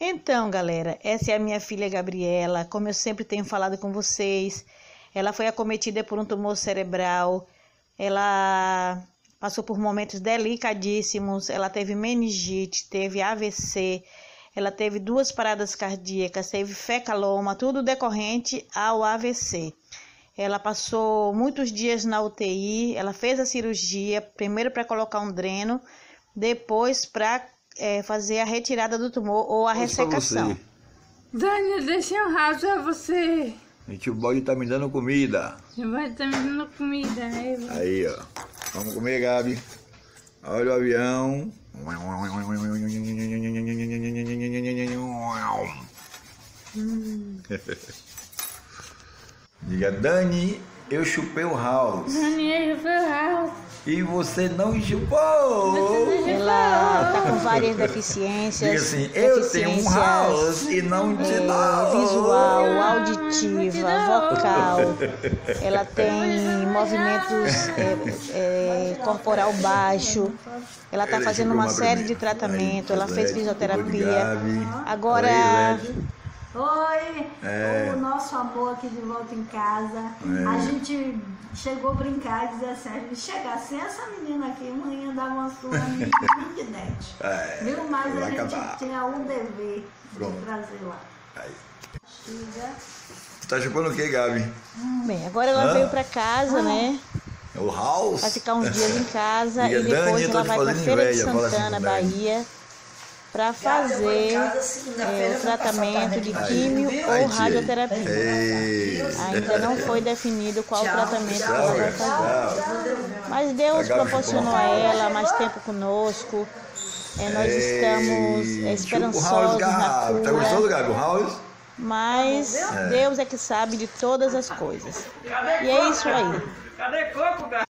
Então, galera, essa é a minha filha Gabriela, como eu sempre tenho falado com vocês. Ela foi acometida por um tumor cerebral, ela passou por momentos delicadíssimos, ela teve meningite, teve AVC, ela teve 2 paradas cardíacas, teve fecaloma, tudo decorrente ao AVC. Ela passou muitos dias na UTI, ela fez a cirurgia, primeiro para colocar um dreno, depois para fazer a retirada do tumor ou a ressecação. Dani, deixa eu rasgar você. E Chewboy tá me dando comida. Chewboy tá me dando comida. Aí, ó. Vamos comer, Gabi. Olha o avião. Diga, Dani, eu chupei o House. Dani, eu chupei o House. E você não chupou. Ela tá com várias deficiências. Diga assim, eu tenho um House e não te dou. Visual, auditiva, vocal. Ela tem movimentos corporal baixo. Ela tá fazendo uma série de tratamento. Ela fez fisioterapia. Agora... Oi, o nosso amor aqui de volta em casa. A gente chegou a brincar e dizer assim, se chegasse essa menina aqui, amanhã dava uma surra de dente. Viu? Mas a gente tinha um dever de trazer lá. Tá chupando o que, Gabi? Bem, agora ela veio pra casa, né? O House? Vai ficar uns dias em casa e depois ela vai pra Feira de Santana, Bahia, para fazer o tratamento de quimio ou radioterapia. Ainda não foi definido qual tratamento que ela vai fazer. Mas Deus proporcionou a ela mais tempo conosco. Nós estamos esperançosos na cura. Tá gostando, Gabi? O House? Mas Deus é que sabe de todas as coisas. E é isso aí. Cadê coco, Gabi?